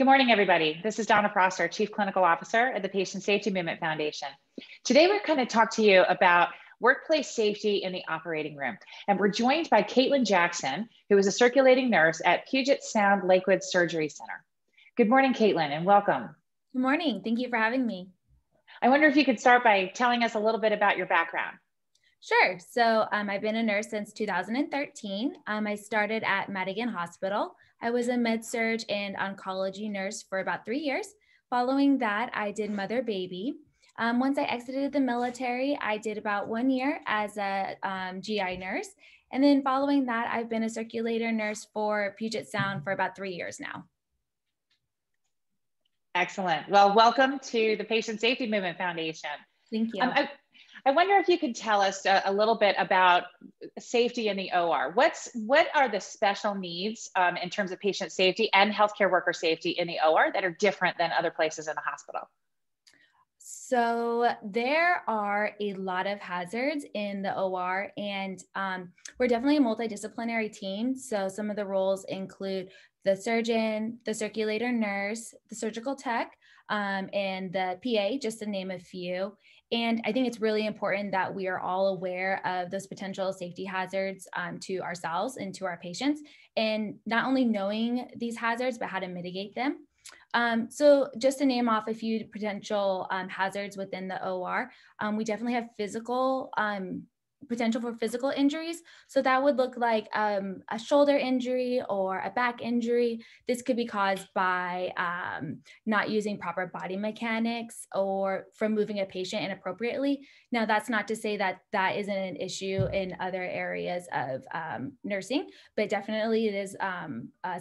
Good morning, everybody. This is Donna Prosser, Chief Clinical Officer at the Patient Safety Movement Foundation. Today, we're going to talk to you about workplace safety in the operating room. And we're joined by Katlyn Jackson, who is a circulating nurse at Puget Sound Lakewood Surgery Center. Good morning, Katlyn, and welcome. Good morning. Thank you for having me. I wonder if you could start by telling us a little bit about your background. Sure. So I've been a nurse since 2013. I started at Madigan Hospital. I was a med-surg and oncology nurse for about 3 years. Following that, I did mother-baby. Once I exited the military, I did about 1 year as a GI nurse. And then following that, I've been a circulator nurse for Puget Sound for about 3 years now. Excellent. Well, welcome to the Patient Safety Movement Foundation. Thank you. I wonder if you could tell us a little bit about safety in the OR. What are the special needs in terms of patient safety and healthcare worker safety in the OR that are different than other places in the hospital? So there are a lot of hazards in the OR, and we're definitely a multidisciplinary team. So some of the roles include the surgeon, the circulator nurse, the surgical tech, and the PA, just to name a few. And I think it's really important that we are all aware of those potential safety hazards to ourselves and to our patients, and not only knowing these hazards, but how to mitigate them. So just to name off a few potential hazards within the OR, we definitely have physical potential for physical injuries. So that would look like a shoulder injury or a back injury. This could be caused by not using proper body mechanics or from moving a patient inappropriately. Now, that's not to say that that isn't an issue in other areas of nursing, but definitely it is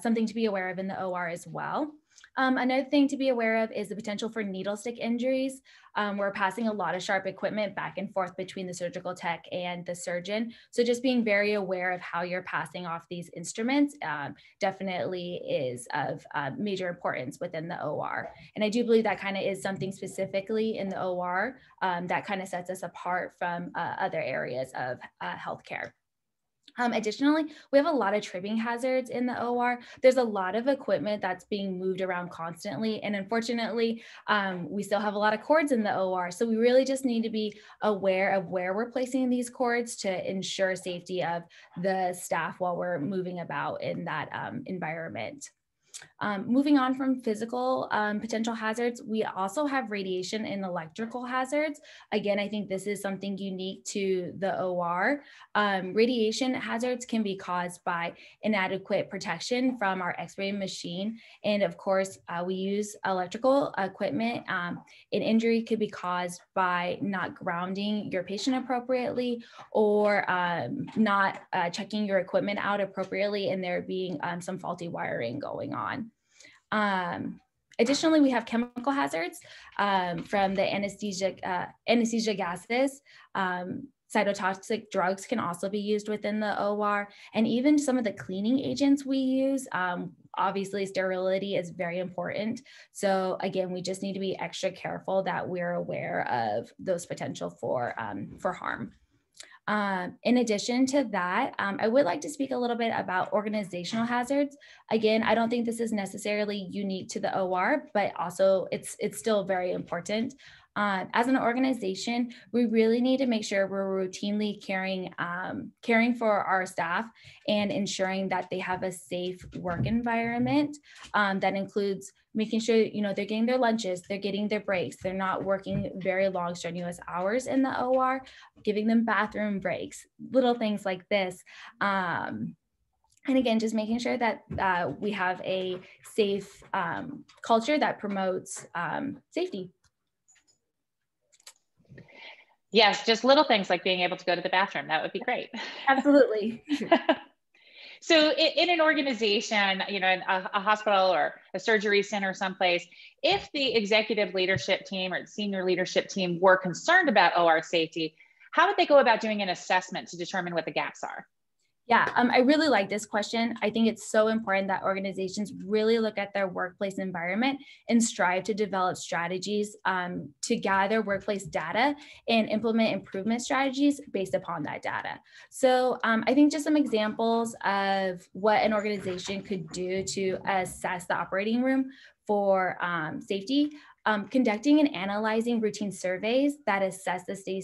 something to be aware of in the OR as well. Another thing to be aware of is the potential for needle stick injuries. We're passing a lot of sharp equipment back and forth between the surgical tech and the surgeon. So just being very aware of how you're passing off these instruments definitely is of major importance within the OR. And I do believe that kind of is something specifically in the OR that kind of sets us apart from other areas of healthcare. Additionally, we have a lot of tripping hazards in the OR. There's a lot of equipment that's being moved around constantly. And unfortunately, we still have a lot of cords in the OR. So we really just need to be aware of where we're placing these cords to ensure safety of the staff while we're moving about in that environment. Moving on from physical potential hazards, we also have radiation and electrical hazards. Again, I think this is something unique to the OR. Radiation hazards can be caused by inadequate protection from our X-ray machine. And of course, we use electrical equipment. An injury could be caused by not grounding your patient appropriately or not checking your equipment out appropriately and there being some faulty wiring going on. Additionally, we have chemical hazards from the anesthesia gases. Cytotoxic drugs can also be used within the OR, and even some of the cleaning agents we use. Obviously, sterility is very important. So again, we just need to be extra careful that we're aware of those potential for harm. In addition to that, I would like to speak a little bit about organizational hazards. Again, I don't think this is necessarily unique to the OR, but also it's still very important. As an organization, we really need to make sure we're routinely caring for our staff and ensuring that they have a safe work environment that includes making sure, you know, they're getting their lunches, they're getting their breaks, they're not working very long, strenuous hours in the OR, giving them bathroom breaks, little things like this. And again, just making sure that we have a safe culture that promotes safety. Yes, just little things like being able to go to the bathroom. That would be great. Absolutely. So in an organization, you know, in a hospital or a surgery center someplace, if the executive leadership team or the senior leadership team were concerned about OR safety, how would they go about doing an assessment to determine what the gaps are? Yeah, I really like this question. I think it's so important that organizations really look at their workplace environment and strive to develop strategies to gather workplace data and implement improvement strategies based upon that data. So I think just some examples of what an organization could do to assess the operating room for safety. Conducting and analyzing routine surveys that assess the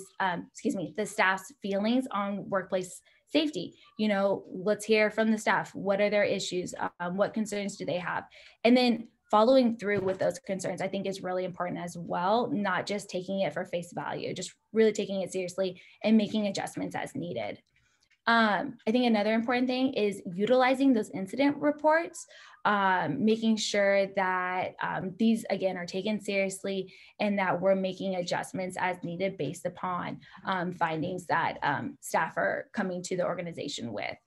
staff's feelings on workplace safety. You know, let's hear from the staff. What are their issues? What concerns do they have? And then following through with those concerns, I think, is really important as well. Not just taking it for face value, just really taking it seriously and making adjustments as needed. I think another important thing is utilizing those incident reports, making sure that these, again, are taken seriously and that we're making adjustments as needed based upon findings that staff are coming to the organization with.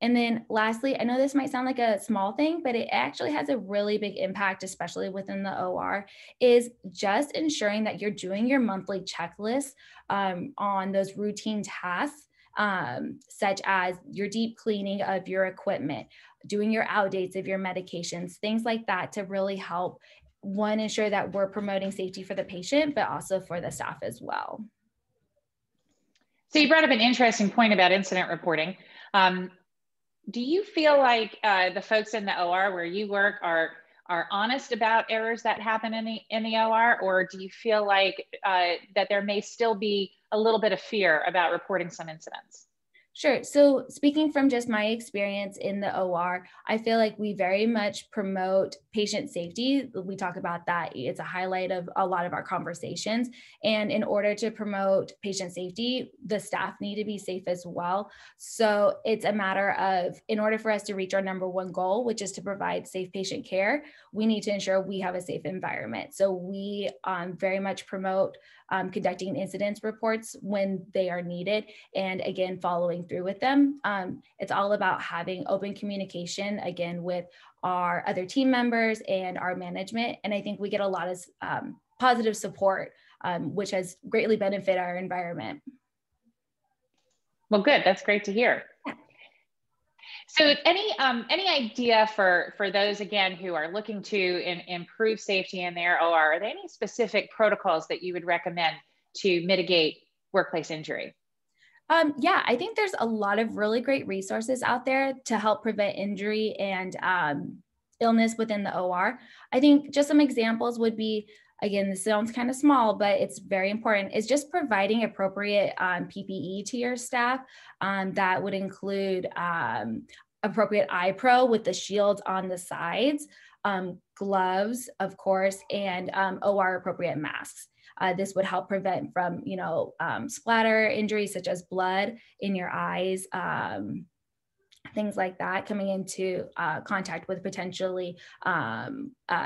And then lastly, I know this might sound like a small thing, but it actually has a really big impact, especially within the OR, is just ensuring that you're doing your monthly checklist on those routine tasks, such as your deep cleaning of your equipment, doing your outdates of your medications, things like that, to really help, one, ensure that we're promoting safety for the patient, but also for the staff as well. So you brought up an interesting point about incident reporting. Do you feel like the folks in the OR where you work are honest about errors that happen in the OR, or do you feel like that there may still be a little bit of fear about reporting some incidents? Sure. So speaking from just my experience in the OR, I feel like we very much promote patient safety. We talk about that. It's a highlight of a lot of our conversations. And in order to promote patient safety, the staff need to be safe as well. So it's a matter of, in order for us to reach our #1 goal, which is to provide safe patient care, we need to ensure we have a safe environment. So we very much promote conducting incidents reports when they are needed, and again, following through with them. It's all about having open communication, again, with our other team members and our management. And I think we get a lot of positive support, which has greatly benefited our environment. Well, good, that's great to hear. Yeah. So any idea for those, again, who are looking to improve safety in their OR, are there any specific protocols that you would recommend to mitigate workplace injury? Yeah, I think there's a lot of really great resources out there to help prevent injury and illness within the OR. I think just some examples would be, again, this sounds kind of small, but it's very important, is just providing appropriate PPE to your staff. That would include appropriate iPro with the shields on the sides, gloves, of course, and OR appropriate masks. This would help prevent from, you know, splatter injuries such as blood in your eyes, things like that, coming into contact with potentially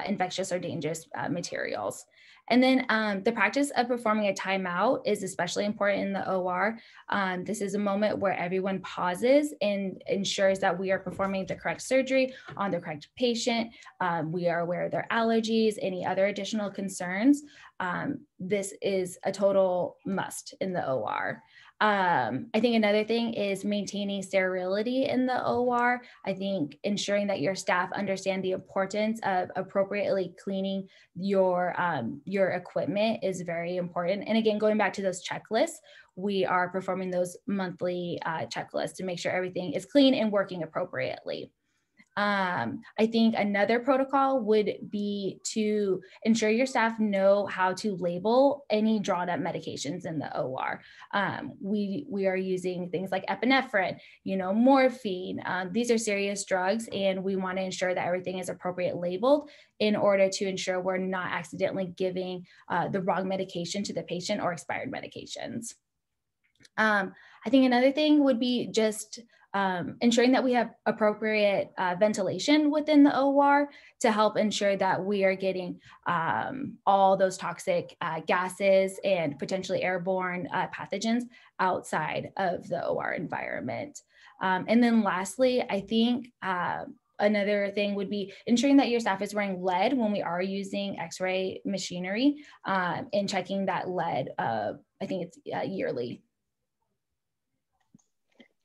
infectious or dangerous materials. And then the practice of performing a timeout is especially important in the OR. This is a moment where everyone pauses and ensures that we are performing the correct surgery on the correct patient. We are aware of their allergies, any other additional concerns. This is a total must in the OR. I think another thing is maintaining sterility in the OR. I think ensuring that your staff understand the importance of appropriately cleaning your equipment is very important. And again, going back to those checklists, we are performing those monthly checklists to make sure everything is clean and working appropriately. I think another protocol would be to ensure your staff know how to label any drawn up medications in the OR. We are using things like epinephrine, you know, morphine. These are serious drugs, and we want to ensure that everything is appropriately labeled in order to ensure we're not accidentally giving the wrong medication to the patient or expired medications. I think another thing would be just ensuring that we have appropriate ventilation within the OR to help ensure that we are getting all those toxic gases and potentially airborne pathogens outside of the OR environment. And then lastly, I think another thing would be ensuring that your staff is wearing lead when we are using X-ray machinery and checking that lead, I think it's yearly.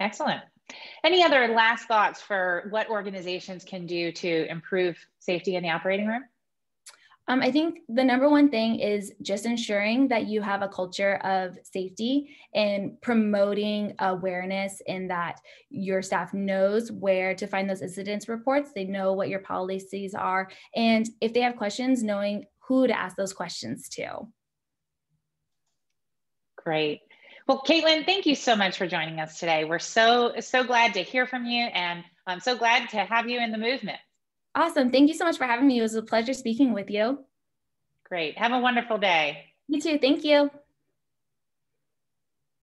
Excellent. Any other last thoughts for what organizations can do to improve safety in the operating room? I think the number one thing is just ensuring that you have a culture of safety and promoting awareness in that your staff knows where to find those incidents reports. They know what your policies are. And if they have questions, knowing who to ask those questions to. Great. Well, Katlyn, thank you so much for joining us today. We're so glad to hear from you, and I'm so glad to have you in the movement. Awesome. Thank you so much for having me. It was a pleasure speaking with you. Great. Have a wonderful day. You too. Thank you.